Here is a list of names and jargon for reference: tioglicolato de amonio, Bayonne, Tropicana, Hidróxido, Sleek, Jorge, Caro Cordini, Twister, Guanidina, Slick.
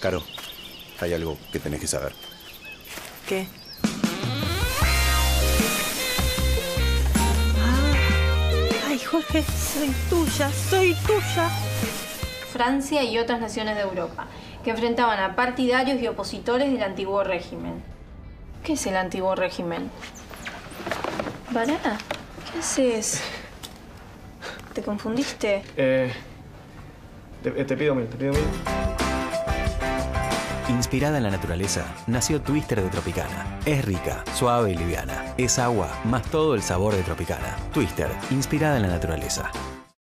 Caro, hay algo que tenés que saber. ¿Qué? Ay, Jorge, soy tuya, soy tuya. Francia y otras naciones de Europa, que enfrentaban a partidarios y opositores del antiguo régimen. ¿Qué es el antiguo régimen? Pará, ¿qué haces? ¿Te confundiste? Te pido mil. Inspirada en la naturaleza, nació Twister de Tropicana. Es rica, suave y liviana. Es agua, más todo el sabor de Tropicana. Twister, inspirada en la naturaleza.